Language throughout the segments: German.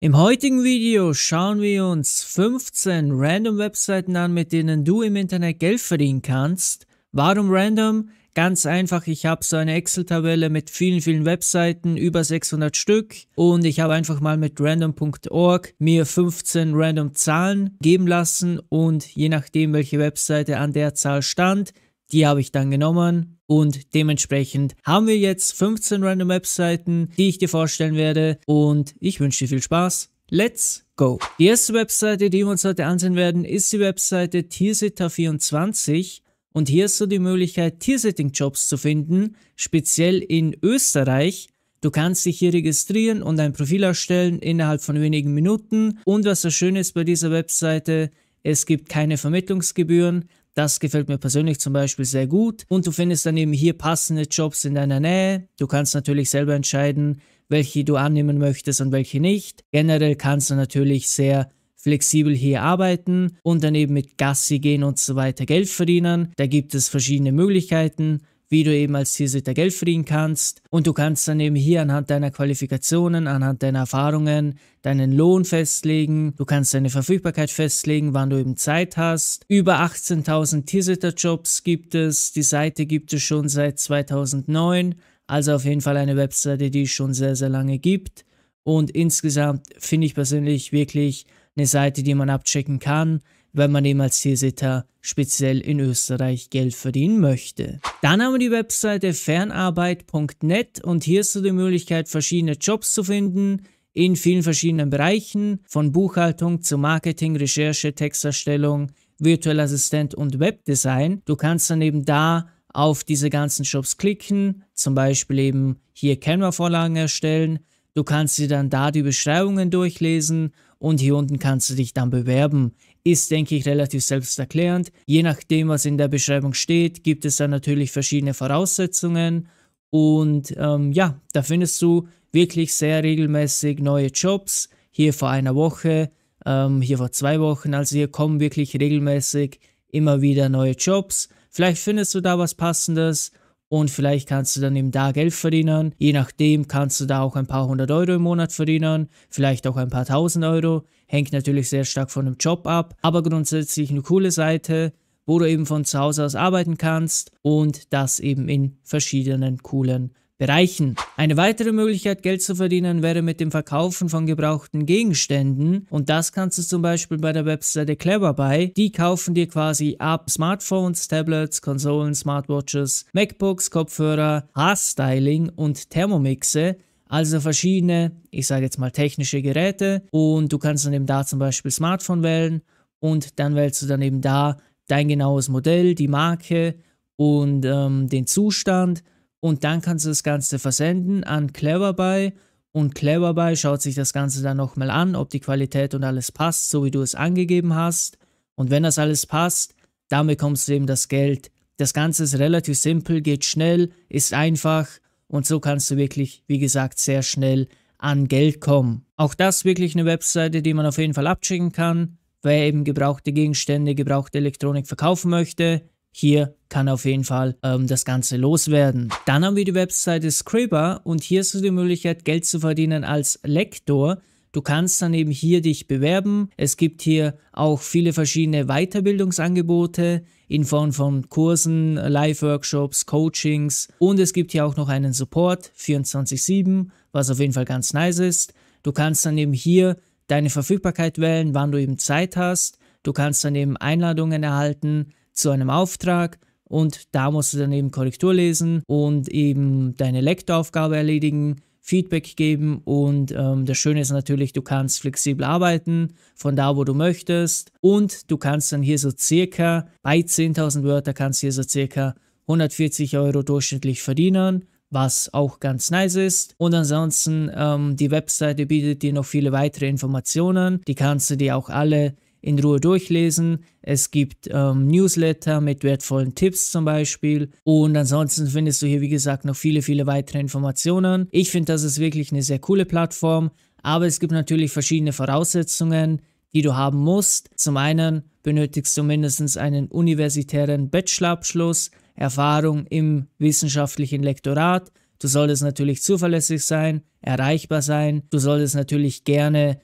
Im heutigen Video schauen wir uns 15 random Webseiten an, mit denen du im Internet Geld verdienen kannst. Warum random? Ganz einfach, ich habe so eine Excel-Tabelle mit vielen Webseiten, über 600 Stück, und ich habe einfach mal mit random.org mir 15 random Zahlen geben lassen und je nachdem, welche Webseite an der Zahl stand, die habe ich dann genommen und dementsprechend haben wir jetzt 15 random Webseiten, die ich dir vorstellen werde, und ich wünsche dir viel Spaß. Let's go! Die erste Webseite, die wir uns heute ansehen werden, ist die Webseite Tiersitter24 und hier hast du die Möglichkeit, Tiersitting-Jobs zu finden, speziell in Österreich. Du kannst dich hier registrieren und ein Profil erstellen innerhalb von wenigen Minuten, und was das Schöne ist bei dieser Webseite, es gibt keine Vermittlungsgebühren. Das gefällt mir persönlich zum Beispiel sehr gut, und du findest dann eben hier passende Jobs in deiner Nähe. Du kannst natürlich selber entscheiden, welche du annehmen möchtest und welche nicht. Generell kannst du natürlich sehr flexibel hier arbeiten und dann eben mit Gassi gehen und so weiter Geld verdienen. Da gibt es verschiedene Möglichkeiten, wie du eben als Tiersitter Geld verdienen kannst, und du kannst dann eben hier anhand deiner Qualifikationen, anhand deiner Erfahrungen deinen Lohn festlegen, du kannst deine Verfügbarkeit festlegen, wann du eben Zeit hast. Über 18.000 Tiersitter-Jobs gibt es, die Seite gibt es schon seit 2009, also auf jeden Fall eine Webseite, die es schon sehr lange gibt, und insgesamt finde ich persönlich wirklich eine Seite, die man abchecken kann, wenn man eben als Tiersitter speziell in Österreich Geld verdienen möchte. Dann haben wir die Webseite fernarbeit.net und hier hast du die Möglichkeit, verschiedene Jobs zu finden in vielen verschiedenen Bereichen, von Buchhaltung zu Marketing, Recherche, Texterstellung, virtueller Assistent und Webdesign. Du kannst dann eben da auf diese ganzen Jobs klicken, zum Beispiel eben hier Canva-Vorlagen erstellen. Du kannst dir dann da die Beschreibungen durchlesen und hier unten kannst du dich dann bewerben. Ist, denke ich, relativ selbsterklärend. Je nachdem, was in der Beschreibung steht, gibt es dann natürlich verschiedene Voraussetzungen. Und ja, da findest du wirklich sehr regelmäßig neue Jobs. Hier vor einer Woche, hier vor 2 Wochen. Also hier kommen wirklich regelmäßig immer wieder neue Jobs. Vielleicht findest du da was Passendes und vielleicht kannst du dann eben da Geld verdienen. Je nachdem kannst du da auch ein paar 100 Euro im Monat verdienen, vielleicht auch ein paar 1000 Euro. Hängt natürlich sehr stark von dem Job ab, aber grundsätzlich eine coole Seite, wo du eben von zu Hause aus arbeiten kannst und das eben in verschiedenen coolen Bereichen. Eine weitere Möglichkeit, Geld zu verdienen, wäre mit dem Verkaufen von gebrauchten Gegenständen, und das kannst du zum Beispiel bei der Webseite Cleverbuy. Die kaufen dir quasi ab Smartphones, Tablets, Konsolen, Smartwatches, MacBooks, Kopfhörer, Haarstyling und Thermomixe. Also verschiedene, ich sage jetzt mal technische Geräte, und du kannst dann eben da zum Beispiel Smartphone wählen und dann wählst du dann eben da dein genaues Modell, die Marke und den Zustand, und dann kannst du das Ganze versenden an Cleverbuy, und Cleverbuy schaut sich das Ganze dann nochmal an, ob die Qualität und alles passt, so wie du es angegeben hast, und wenn das alles passt, dann bekommst du eben das Geld. Das Ganze ist relativ simpel, geht schnell, ist einfach. Und so kannst du wirklich, wie gesagt, sehr schnell an Geld kommen. Auch das wirklich eine Webseite, die man auf jeden Fall abchecken kann. Wer eben gebrauchte Gegenstände, gebrauchte Elektronik verkaufen möchte, hier kann auf jeden Fall das Ganze loswerden. Dann haben wir die Webseite Scriba und hier hast du die Möglichkeit, Geld zu verdienen als Lektor. Du kannst dann eben hier dich bewerben. Es gibt hier auch viele verschiedene Weiterbildungsangebote in Form von Kursen, Live-Workshops, Coachings, und es gibt hier auch noch einen Support 24/7, was auf jeden Fall ganz nice ist. Du kannst dann eben hier deine Verfügbarkeit wählen, wann du eben Zeit hast. Du kannst dann eben Einladungen erhalten zu einem Auftrag und da musst du dann eben Korrektur lesen und eben deine Lektoraufgabe erledigen, Feedback geben, und das Schöne ist natürlich, du kannst flexibel arbeiten, von da, wo du möchtest, und du kannst dann hier so circa, bei 10.000 Wörter kannst du hier so circa 140 Euro durchschnittlich verdienen, was auch ganz nice ist. Und ansonsten, die Webseite bietet dir noch viele weitere Informationen, die kannst du dir auch alle in Ruhe durchlesen. Es gibt Newsletter mit wertvollen Tipps zum Beispiel, und ansonsten findest du hier, wie gesagt, noch viele weitere Informationen. Ich finde, das ist wirklich eine sehr coole Plattform, aber es gibt natürlich verschiedene Voraussetzungen, die du haben musst. Zum einen benötigst du mindestens einen universitären Bachelorabschluss, Erfahrung im wissenschaftlichen Lektorat, du solltest natürlich zuverlässig sein, erreichbar sein, du solltest natürlich gerne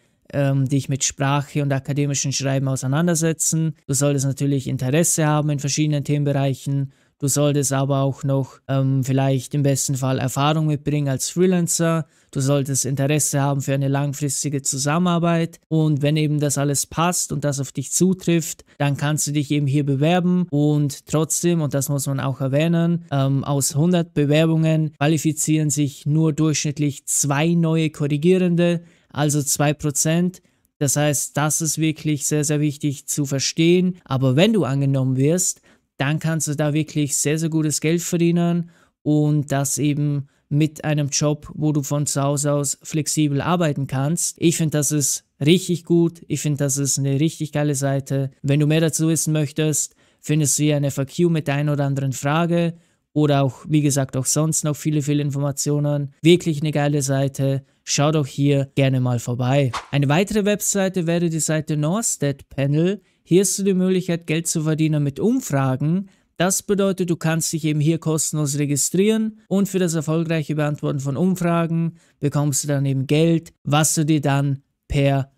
dich mit Sprache und akademischem Schreiben auseinandersetzen. Du solltest natürlich Interesse haben in verschiedenen Themenbereichen. Du solltest aber auch noch vielleicht im besten Fall Erfahrung mitbringen als Freelancer. Du solltest Interesse haben für eine langfristige Zusammenarbeit. Und wenn eben das alles passt und das auf dich zutrifft, dann kannst du dich eben hier bewerben. Und trotzdem, und das muss man auch erwähnen, aus 100 Bewerbungen qualifizieren sich nur durchschnittlich 2 neue Korrigierende, also 2%. Das heißt, das ist wirklich sehr, sehr wichtig zu verstehen. Aber wenn du angenommen wirst, dann kannst du da wirklich sehr, sehr gutes Geld verdienen und das eben mit einem Job, wo du von zu Hause aus flexibel arbeiten kannst. Ich finde, das ist richtig gut. Ich finde, das ist eine richtig geile Seite. Wenn du mehr dazu wissen möchtest, findest du hier eine FAQ mit der einen oder anderen Frage oder auch, wie gesagt, auch sonst noch viele, viele Informationen. Wirklich eine geile Seite. Schau doch hier gerne mal vorbei. Eine weitere Webseite wäre die Seite Nordstat Panel. Hier hast du die Möglichkeit, Geld zu verdienen mit Umfragen. Das bedeutet, du kannst dich eben hier kostenlos registrieren und für das erfolgreiche Beantworten von Umfragen bekommst du dann eben Geld, was du dir dann per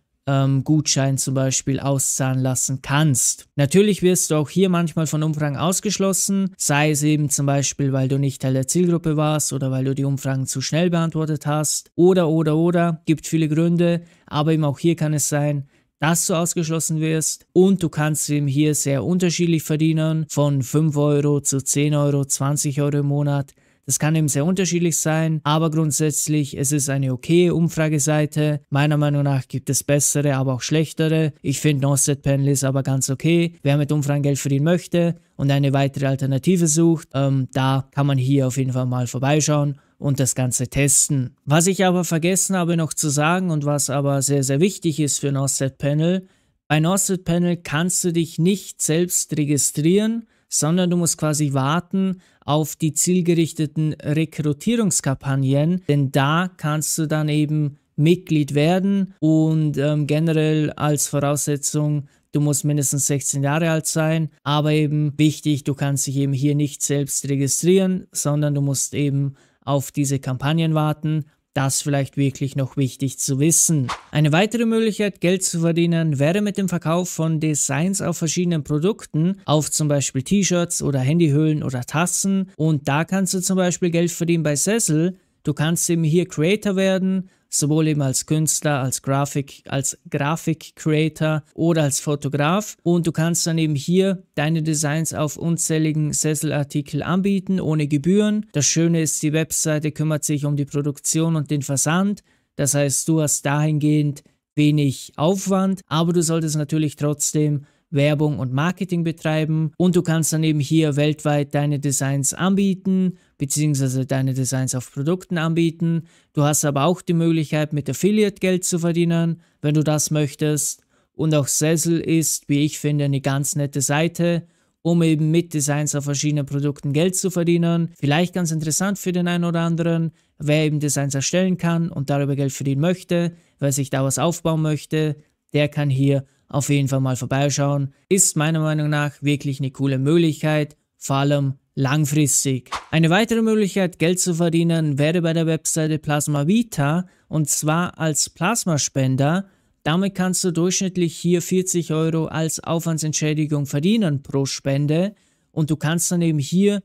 Gutschein zum Beispiel auszahlen lassen kannst. Natürlich wirst du auch hier manchmal von Umfragen ausgeschlossen, sei es eben zum Beispiel, weil du nicht Teil der Zielgruppe warst oder weil du die Umfragen zu schnell beantwortet hast oder. Gibt viele Gründe, aber eben auch hier kann es sein, dass du ausgeschlossen wirst und du kannst eben hier sehr unterschiedlich verdienen, von 5 Euro zu 10 Euro, 20 Euro im Monat. Das kann eben sehr unterschiedlich sein, aber grundsätzlich es ist eine okay Umfrageseite. Meiner Meinung nach gibt es bessere, aber auch schlechtere. Ich finde Nordstat Panel ist aber ganz okay. Wer mit Umfragen Geld verdienen möchte und eine weitere Alternative sucht, da kann man hier auf jeden Fall mal vorbeischauen und das Ganze testen. Was ich aber vergessen habe noch zu sagen und was aber sehr, sehr wichtig ist für Nordstat Panel: Bei Nordstat Panel kannst du dich nicht selbst registrieren, sondern du musst quasi warten auf die zielgerichteten Rekrutierungskampagnen, denn da kannst du dann eben Mitglied werden und generell als Voraussetzung, du musst mindestens 16 Jahre alt sein, aber eben wichtig, du kannst dich eben hier nicht selbst registrieren, sondern du musst eben auf diese Kampagnen warten. Das vielleicht wirklich noch wichtig zu wissen. Eine weitere Möglichkeit, Geld zu verdienen, wäre mit dem Verkauf von Designs auf verschiedenen Produkten, auf zum Beispiel T-Shirts oder Handyhüllen oder Tassen. Und da kannst du zum Beispiel Geld verdienen bei Sell. Du kannst eben hier Creator werden, sowohl eben als Künstler, als Grafik-Creator oder als Fotograf. Und du kannst dann eben hier deine Designs auf unzähligen Sessel-Artikel anbieten, ohne Gebühren. Das Schöne ist, die Webseite kümmert sich um die Produktion und den Versand. Das heißt, du hast dahingehend wenig Aufwand, aber du solltest natürlich trotzdem Werbung und Marketing betreiben. Und du kannst dann eben hier weltweit deine Designs anbieten, beziehungsweise deine Designs auf Produkten anbieten. Du hast aber auch die Möglichkeit, mit Affiliate Geld zu verdienen, wenn du das möchtest. Und auch Sessel ist, wie ich finde, eine ganz nette Seite, um eben mit Designs auf verschiedenen Produkten Geld zu verdienen. Vielleicht ganz interessant für den einen oder anderen, wer eben Designs erstellen kann und darüber Geld verdienen möchte, wer sich da was aufbauen möchte, der kann hier auf jeden Fall mal vorbeischauen. Ist meiner Meinung nach wirklich eine coole Möglichkeit, vor allem langfristig. Eine weitere Möglichkeit, Geld zu verdienen, wäre bei der Webseite Plasma Vita, und zwar als Plasmaspender. Damit kannst du durchschnittlich hier 40 Euro als Aufwandsentschädigung verdienen pro Spende und du kannst dann eben hier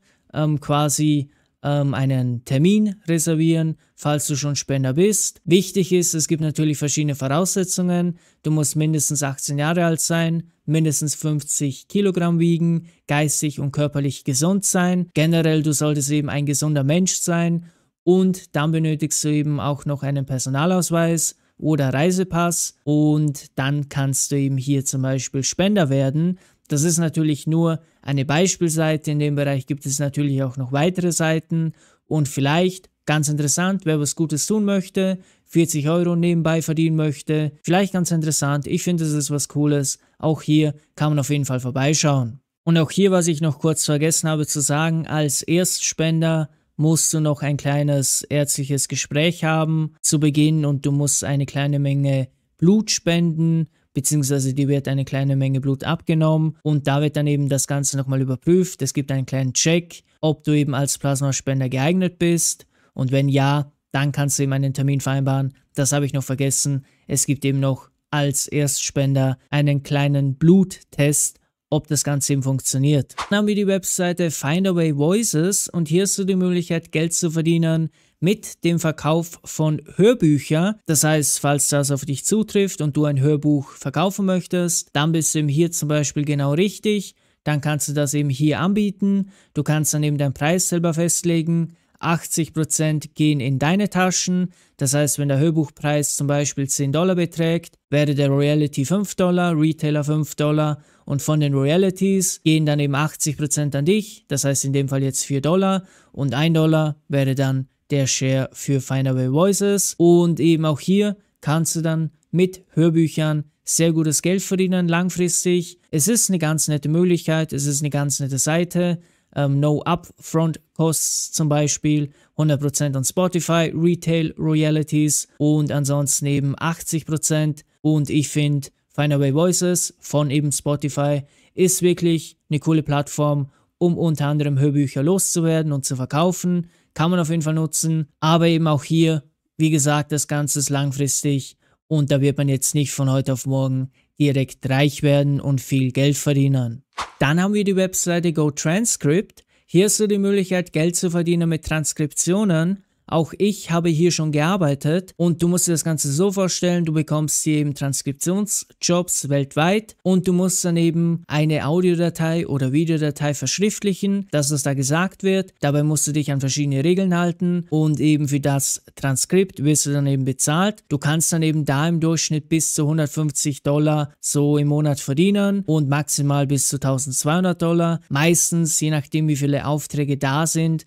einen Termin reservieren, falls du schon Spender bist. Wichtig ist, es gibt natürlich verschiedene Voraussetzungen. Du musst mindestens 18 Jahre alt sein, mindestens 50 Kilogramm wiegen, geistig und körperlich gesund sein. Generell, du solltest eben ein gesunder Mensch sein und dann benötigst du eben auch noch einen Personalausweis oder Reisepass und dann kannst du eben hier zum Beispiel Spender werden. Das ist natürlich nur eine Beispielseite, in dem Bereich gibt es natürlich auch noch weitere Seiten und vielleicht, ganz interessant, wer was Gutes tun möchte, 40 Euro nebenbei verdienen möchte, vielleicht ganz interessant, ich finde, das ist was Cooles, auch hier kann man auf jeden Fall vorbeischauen. Und auch hier, was ich noch kurz vergessen habe zu sagen, als Erstspender musst du noch ein kleines ärztliches Gespräch haben zu Beginn und du musst eine kleine Menge Blut spenden, beziehungsweise dir wird eine kleine Menge Blut abgenommen und da wird dann eben das Ganze nochmal überprüft. Es gibt einen kleinen Check, ob du eben als Plasmaspender geeignet bist und wenn ja, dann kannst du eben einen Termin vereinbaren. Das habe ich noch vergessen. Es gibt eben noch als Erstspender einen kleinen Bluttest, ob das Ganze eben funktioniert. Dann haben wir die Webseite Findaway Voices und hier hast du die Möglichkeit, Geld zu verdienen mit dem Verkauf von Hörbüchern. Das heißt, falls das auf dich zutrifft und du ein Hörbuch verkaufen möchtest, dann bist du eben hier zum Beispiel genau richtig. Dann kannst du das eben hier anbieten. Du kannst dann eben deinen Preis selber festlegen. 80% gehen in deine Taschen. Das heißt, wenn der Hörbuchpreis zum Beispiel $10 beträgt, wäre der Royalty $5, Retailer $5 und von den Royalties gehen dann eben 80% an dich. Das heißt in dem Fall jetzt $4 und $1 wäre dann der Share für Findaway Voices. Und eben auch hier kannst du dann mit Hörbüchern sehr gutes Geld verdienen, langfristig. Es ist eine ganz nette Möglichkeit, es ist eine ganz nette Seite. No Upfront Costs zum Beispiel, 100% an Spotify, Retail Royalties und ansonsten eben 80%. Und ich finde, Findaway Voices von eben Spotify ist wirklich eine coole Plattform, um unter anderem Hörbücher loszuwerden und zu verkaufen. Kann man auf jeden Fall nutzen, aber eben auch hier, wie gesagt, das Ganze ist langfristig und da wird man jetzt nicht von heute auf morgen direkt reich werden und viel Geld verdienen. Dann haben wir die Webseite GoTranscript. Hier hast du die Möglichkeit, Geld zu verdienen mit Transkriptionen. Auch ich habe hier schon gearbeitet und du musst dir das Ganze so vorstellen, du bekommst hier eben Transkriptionsjobs weltweit und du musst dann eben eine Audiodatei oder Videodatei verschriftlichen, dass das da gesagt wird. Dabei musst du dich an verschiedene Regeln halten und eben für das Transkript wirst du dann eben bezahlt. Du kannst dann eben da im Durchschnitt bis zu $150 so im Monat verdienen und maximal bis zu $1200. Meistens, je nachdem wie viele Aufträge da sind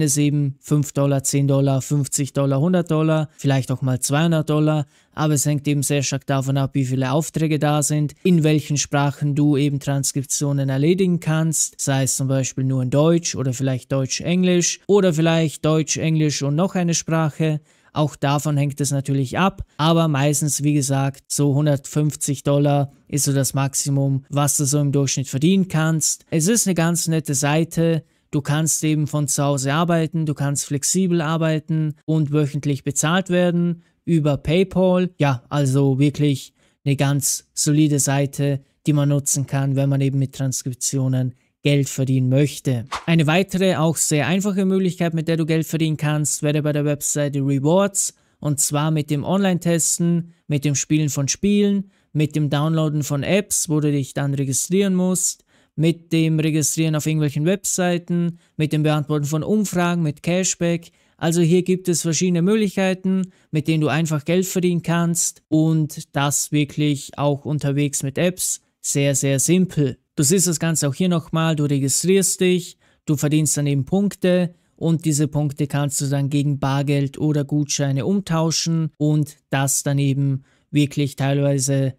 es eben $5, $10, $50, $100, vielleicht auch mal $200, aber es hängt eben sehr stark davon ab, wie viele Aufträge da sind, in welchen Sprachen du eben Transkriptionen erledigen kannst, sei es zum Beispiel nur in Deutsch oder vielleicht Deutsch-Englisch oder vielleicht Deutsch-Englisch und noch eine Sprache. Auch davon hängt es natürlich ab, aber meistens, wie gesagt, so $150 ist so das Maximum, was du so im Durchschnitt verdienen kannst. Es ist eine ganz nette Seite. Du kannst eben von zu Hause arbeiten, du kannst flexibel arbeiten und wöchentlich bezahlt werden über PayPal. Ja, also wirklich eine ganz solide Seite, die man nutzen kann, wenn man eben mit Transkriptionen Geld verdienen möchte. Eine weitere, auch sehr einfache Möglichkeit, mit der du Geld verdienen kannst, wäre bei der Webseite Rewards und zwar mit dem Online-Testen, mit dem Spielen von Spielen, mit dem Downloaden von Apps, wo du dich dann registrieren musst, mit dem Registrieren auf irgendwelchen Webseiten, mit dem Beantworten von Umfragen, mit Cashback. Also hier gibt es verschiedene Möglichkeiten, mit denen du einfach Geld verdienen kannst und das wirklich auch unterwegs mit Apps. Sehr, sehr simpel. Du siehst das Ganze auch hier nochmal, du registrierst dich, du verdienst dann eben Punkte und diese Punkte kannst du dann gegen Bargeld oder Gutscheine umtauschen und das dann eben wirklich teilweise,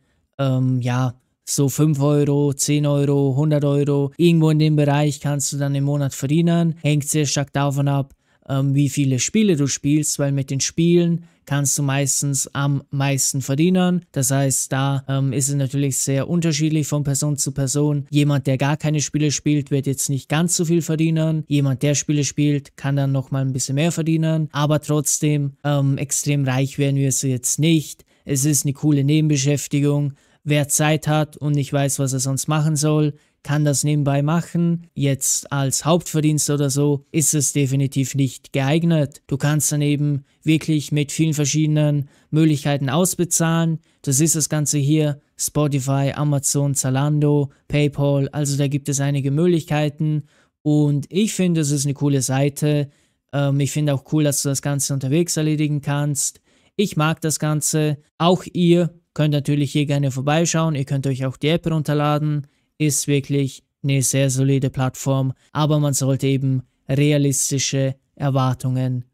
so 5 Euro, 10 Euro, 100 Euro, irgendwo in dem Bereich kannst du dann im Monat verdienen. Hängt sehr stark davon ab, wie viele Spiele du spielst, weil mit den Spielen kannst du meistens am meisten verdienen. Das heißt, da ist es natürlich sehr unterschiedlich von Person zu Person. Jemand, der gar keine Spiele spielt, wird jetzt nicht ganz so viel verdienen. Jemand, der Spiele spielt, kann dann nochmal ein bisschen mehr verdienen. Aber trotzdem, extrem reich werden wir es jetzt nicht. Es ist eine coole Nebenbeschäftigung. Wer Zeit hat und nicht weiß, was er sonst machen soll, kann das nebenbei machen. Jetzt als Hauptverdienst oder so ist es definitiv nicht geeignet. Du kannst dann eben wirklich mit vielen verschiedenen Möglichkeiten ausbezahlen. Das ist das Ganze hier. Spotify, Amazon, Zalando, PayPal. Also da gibt es einige Möglichkeiten. Und ich finde, es ist eine coole Seite. Ich finde auch cool, dass du das Ganze unterwegs erledigen kannst. Ich mag das Ganze. Auch ihr könnt natürlich hier gerne vorbeischauen, ihr könnt euch auch die App runterladen, ist wirklich eine sehr solide Plattform, aber man sollte eben realistische Erwartungen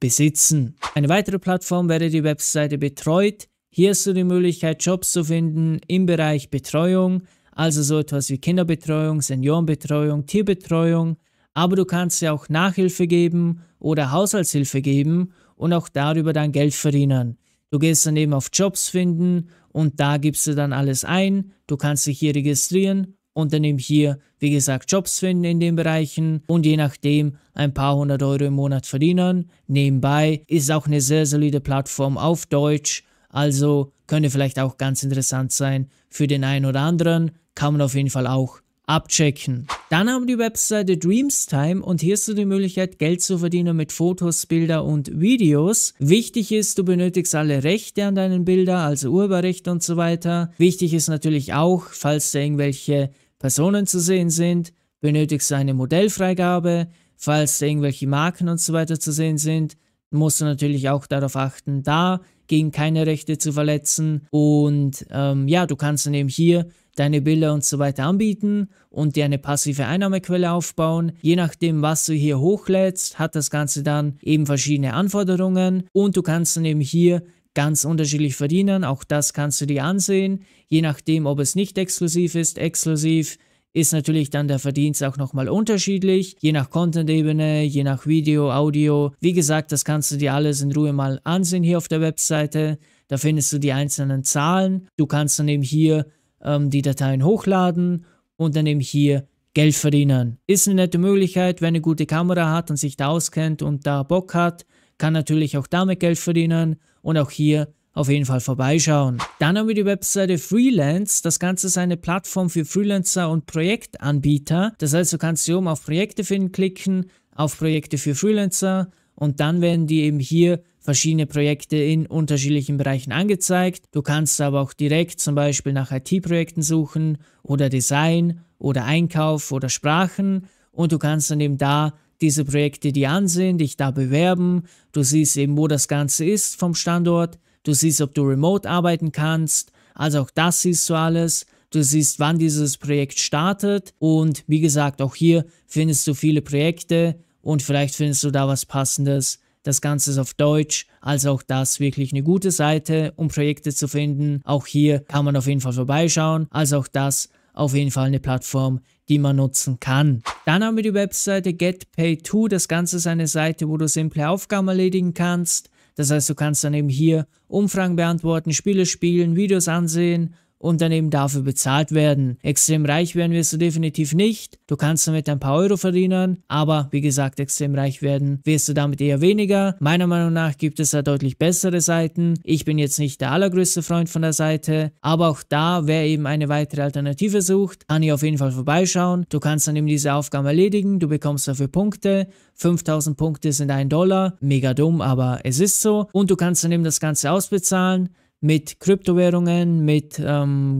besitzen. Eine weitere Plattform wäre die Webseite Betreut. Hier hast du die Möglichkeit, Jobs zu finden im Bereich Betreuung, also so etwas wie Kinderbetreuung, Seniorenbetreuung, Tierbetreuung, aber du kannst ja auch Nachhilfe geben oder Haushaltshilfe geben und auch darüber dann Geld verdienen. Du gehst dann eben auf Jobs finden und da gibst du dann alles ein. Du kannst dich hier registrieren und dann eben hier, wie gesagt, Jobs finden in den Bereichen und je nachdem ein paar hundert Euro im Monat verdienen. Nebenbei ist auch eine sehr solide Plattform auf Deutsch. Also könnte vielleicht auch ganz interessant sein für den einen oder anderen. Kann man auf jeden Fall auch abchecken. Dann haben wir die Webseite Dreamstime und hier hast du die Möglichkeit, Geld zu verdienen mit Fotos, Bilder und Videos. Wichtig ist, du benötigst alle Rechte an deinen Bildern, also Urheberrechte und so weiter. Wichtig ist natürlich auch, falls da irgendwelche Personen zu sehen sind, benötigst du eine Modellfreigabe. Falls da irgendwelche Marken und so weiter zu sehen sind, musst du natürlich auch darauf achten, da gegen keine Rechte zu verletzen. Und ja, du kannst dann eben hier deine Bilder und so weiter anbieten und dir eine passive Einnahmequelle aufbauen. Je nachdem, was du hier hochlädst, hat das Ganze dann eben verschiedene Anforderungen und du kannst dann eben hier ganz unterschiedlich verdienen. Auch das kannst du dir ansehen, je nachdem, ob es nicht exklusiv ist. Exklusiv ist natürlich dann der Verdienst auch nochmal unterschiedlich, je nach Content-Ebene, je nach Video, Audio. Wie gesagt, das kannst du dir alles in Ruhe mal ansehen hier auf der Webseite. Da findest du die einzelnen Zahlen. Du kannst dann eben hier die Dateien hochladen und dann eben hier Geld verdienen. Ist eine nette Möglichkeit, wenn eine gute Kamera hat und sich da auskennt und da Bock hat, kann natürlich auch damit Geld verdienen und auch hier auf jeden Fall vorbeischauen. Dann haben wir die Webseite Freelance. Das Ganze ist eine Plattform für Freelancer und Projektanbieter. Das heißt, du kannst hier oben auf Projekte finden, klicken, auf Projekte für Freelancer und dann werden die eben hier verschiedene Projekte in unterschiedlichen Bereichen angezeigt. Du kannst aber auch direkt zum Beispiel nach IT-Projekten suchen oder Design oder Einkauf oder Sprachen und du kannst dann eben da diese Projekte dir ansehen, dich da bewerben. Du siehst eben, wo das Ganze ist vom Standort. Du siehst, ob du remote arbeiten kannst. Also auch das siehst du alles. Du siehst, wann dieses Projekt startet. Und wie gesagt, auch hier findest du viele Projekte und vielleicht findest du da was Passendes. Das Ganze ist auf Deutsch, also auch das wirklich eine gute Seite, um Projekte zu finden. Auch hier kann man auf jeden Fall vorbeischauen. Also auch das auf jeden Fall eine Plattform, die man nutzen kann. Dann haben wir die Webseite GetPay2. Das Ganze ist eine Seite, wo du simple Aufgaben erledigen kannst. Das heißt, du kannst dann eben hier Umfragen beantworten, Spiele spielen, Videos ansehen und dann eben dafür bezahlt werden. Extrem reich werden wirst du definitiv nicht. Du kannst damit ein paar Euro verdienen, aber wie gesagt, extrem reich werden wirst du damit eher weniger. Meiner Meinung nach gibt es da deutlich bessere Seiten. Ich bin jetzt nicht der allergrößte Freund von der Seite, aber auch da, wer eben eine weitere Alternative sucht, kann hier auf jeden Fall vorbeischauen. Du kannst dann eben diese Aufgaben erledigen, du bekommst dafür Punkte. 5000 Punkte sind $1. Mega dumm, aber es ist so. Und du kannst dann eben das Ganze ausbezahlen. Mit Kryptowährungen, mit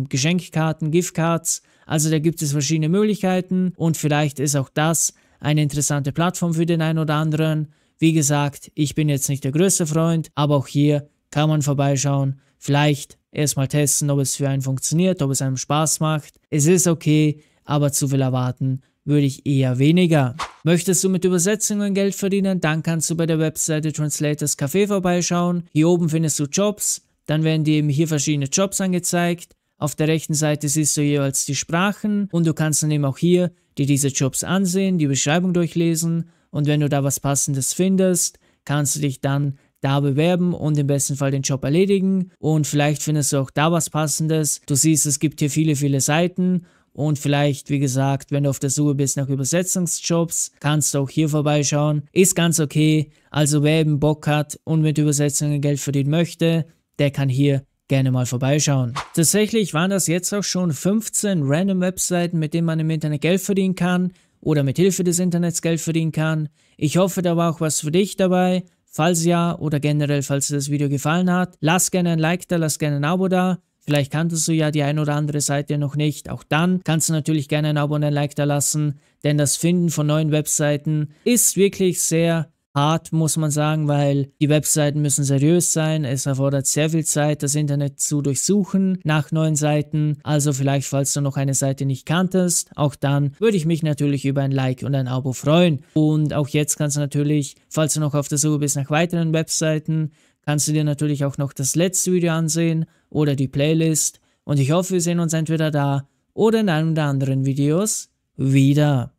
Geschenkkarten, Giftcards. Also da gibt es verschiedene Möglichkeiten und vielleicht ist auch das eine interessante Plattform für den einen oder anderen. Wie gesagt, ich bin jetzt nicht der größte Freund, aber auch hier kann man vorbeischauen. Vielleicht erstmal testen, ob es für einen funktioniert, ob es einem Spaß macht. Es ist okay, aber zu viel erwarten würde ich eher weniger. Möchtest du mit Übersetzungen Geld verdienen, dann kannst du bei der Webseite Translators Café vorbeischauen. Hier oben findest du Jobs. Dann werden dir eben hier verschiedene Jobs angezeigt. Auf der rechten Seite siehst du jeweils die Sprachen und du kannst dann eben auch hier dir diese Jobs ansehen, die Beschreibung durchlesen und wenn du da was Passendes findest, kannst du dich dann da bewerben und im besten Fall den Job erledigen und vielleicht findest du auch da was Passendes. Du siehst, es gibt hier viele, viele Seiten und vielleicht, wie gesagt, wenn du auf der Suche bist nach Übersetzungsjobs, kannst du auch hier vorbeischauen. Ist ganz okay, also wer eben Bock hat und mit Übersetzungen Geld verdienen möchte, der kann hier gerne mal vorbeischauen. Tatsächlich waren das jetzt auch schon 15 random Webseiten, mit denen man im Internet Geld verdienen kann oder mit Hilfe des Internets Geld verdienen kann. Ich hoffe, da war auch was für dich dabei. Falls ja oder generell, falls dir das Video gefallen hat, lass gerne ein Like da, lass gerne ein Abo da. Vielleicht kanntest du ja die ein oder andere Seite noch nicht. Auch dann kannst du natürlich gerne ein Abo und ein Like da lassen, denn das Finden von neuen Webseiten ist wirklich sehr hart, muss man sagen, weil die Webseiten müssen seriös sein. Es erfordert sehr viel Zeit, das Internet zu durchsuchen nach neuen Seiten. Also vielleicht, falls du noch eine Seite nicht kanntest, auch dann würde ich mich natürlich über ein Like und ein Abo freuen. Und auch jetzt kannst du natürlich, falls du noch auf der Suche bist nach weiteren Webseiten, kannst du dir natürlich auch noch das letzte Video ansehen oder die Playlist. Und ich hoffe, wir sehen uns entweder da oder in einem der anderen Videos wieder.